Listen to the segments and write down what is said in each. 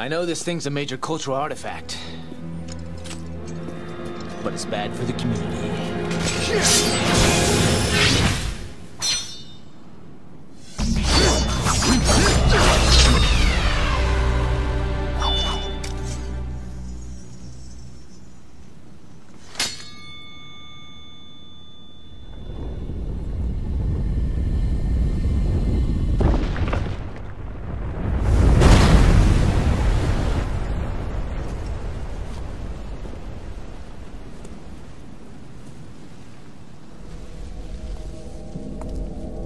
I know this thing's a major cultural artifact, but it's bad for the community.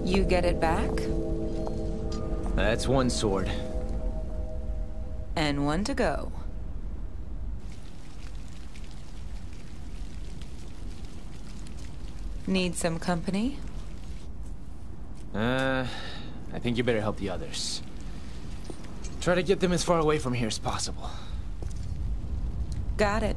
You get it back? That's one sword. And one to go. Need some company? I think you better help the others. Try to get them as far away from here as possible. Got it.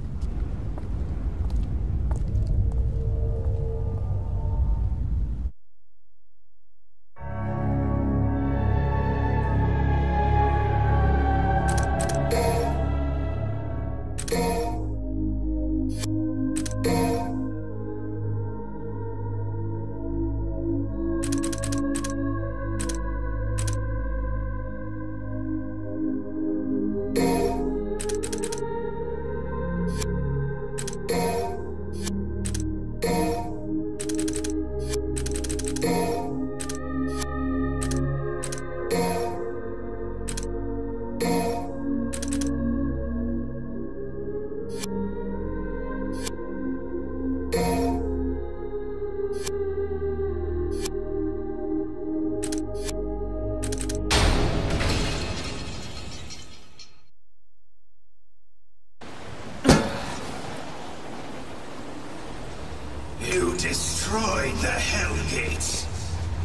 Destroyed the Hellgate.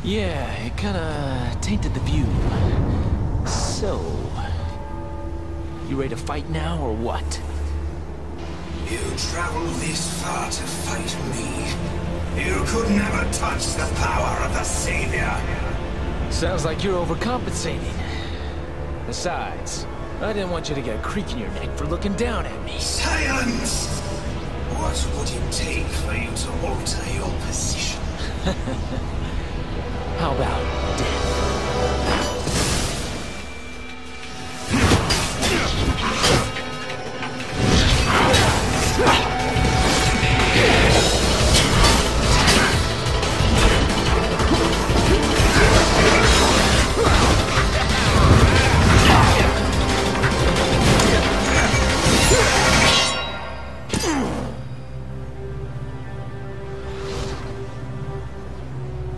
Yeah, it kinda tainted the view. So, you ready to fight now or what? You travel this far to fight me. You could never touch the power of the Savior. Sounds like you're overcompensating. Besides, I didn't want you to get a creak in your neck for looking down at me. Silence! What would it take for you to alter your position? How about death?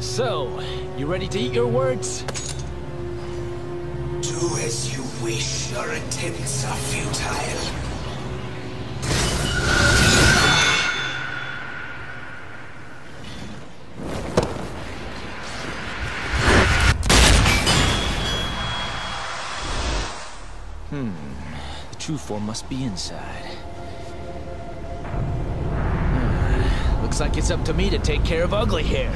So, you ready to eat your words? Do as you wish. Your attempts are futile. The true form must be inside. Looks like it's up to me to take care of Ugly Hair.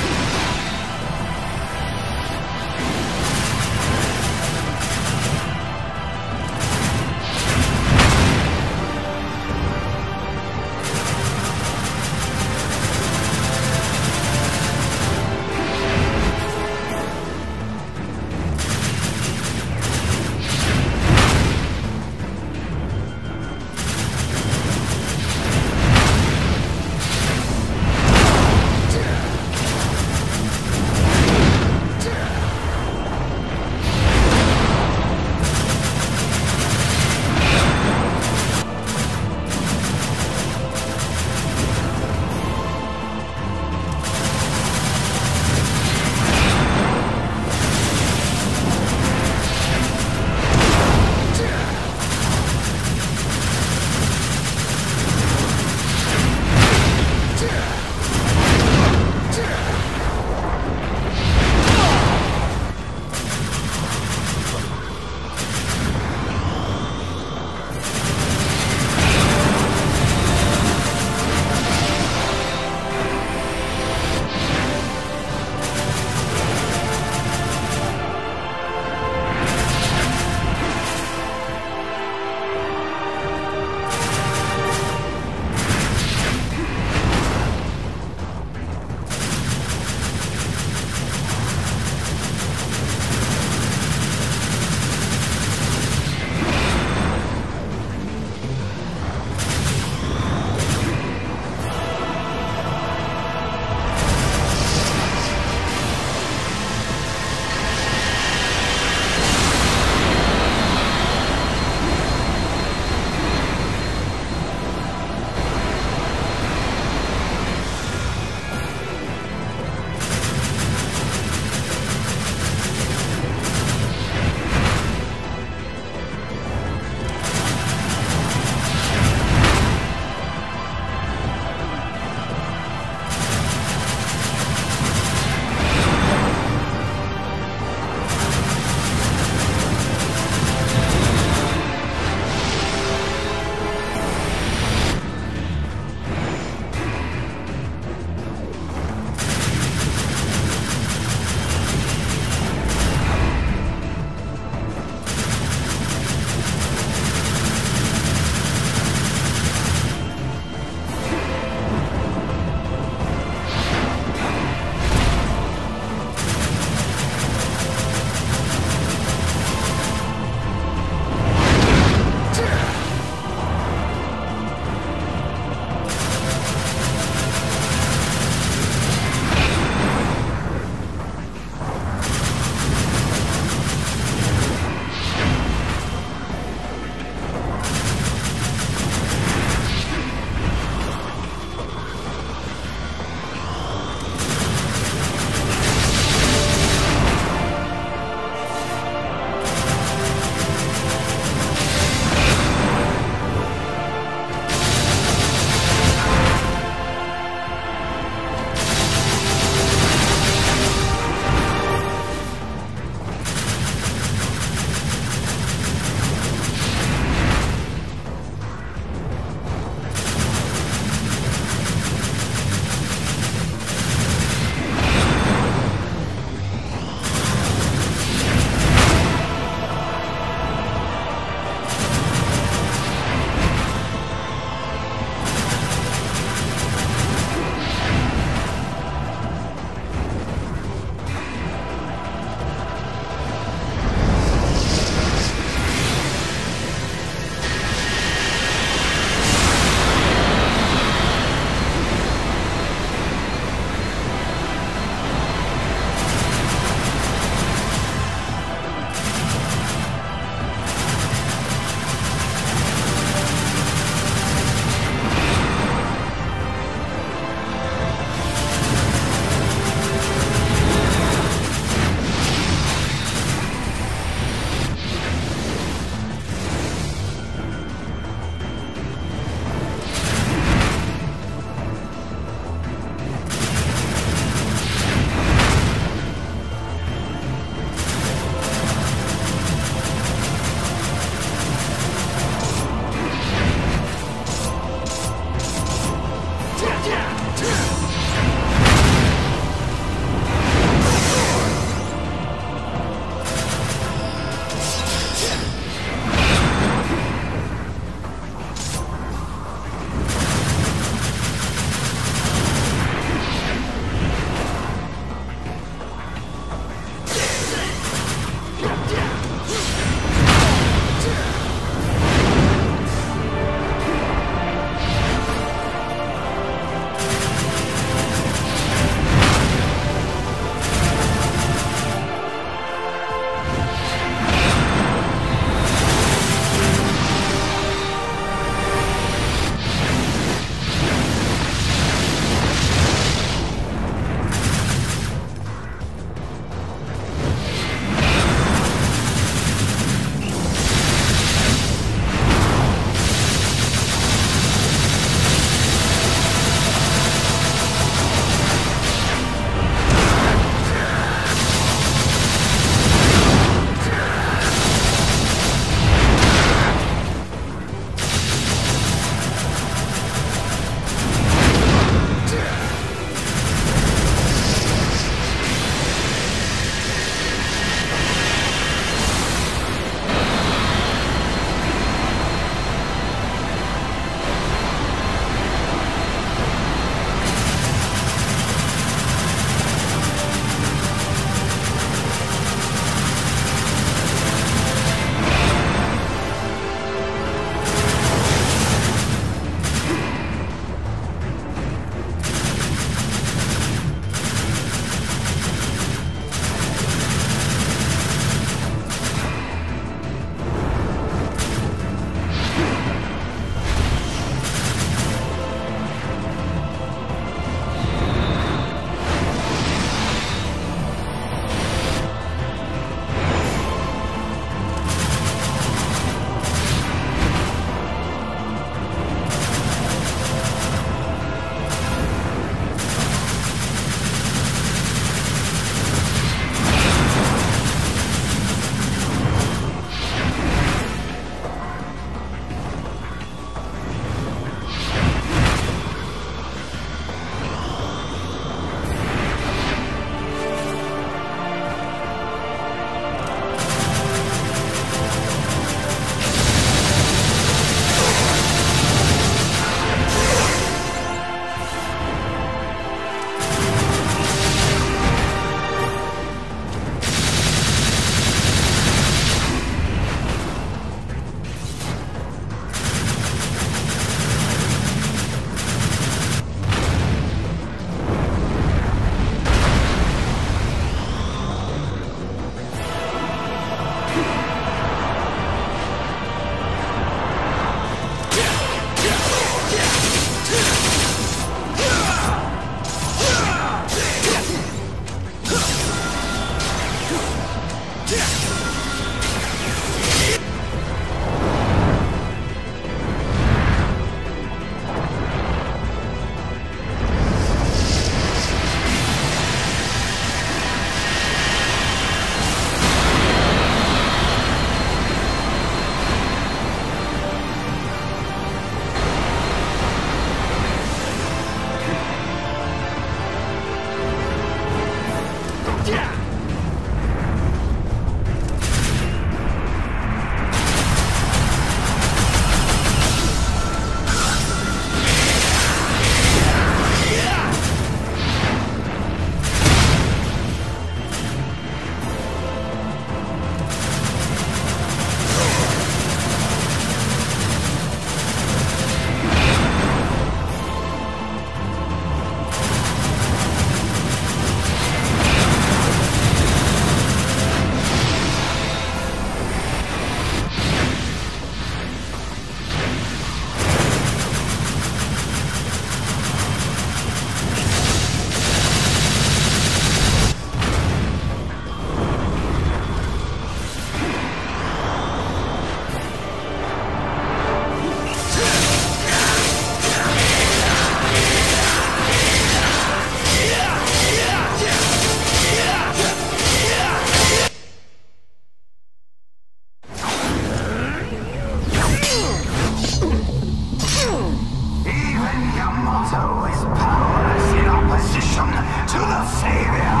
transition to the Savior.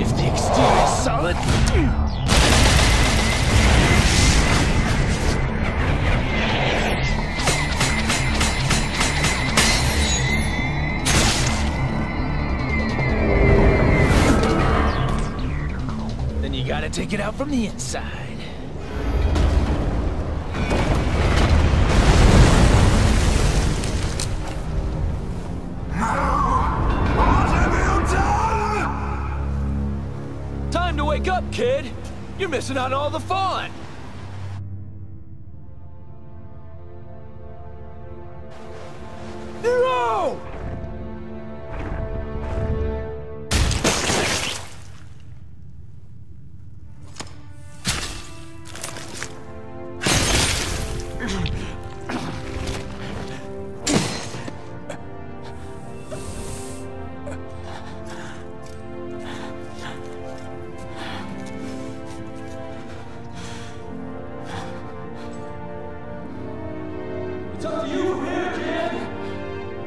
If the exterior is solid, then you gotta take it out from the inside. Wake up, kid! You're missing out on all the fun! Nero!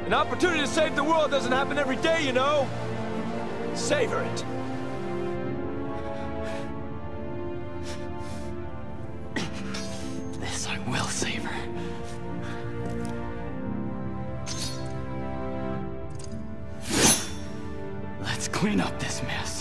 An opportunity to save the world doesn't happen every day, you know? Savor it. This I will savor. Let's clean up this mess.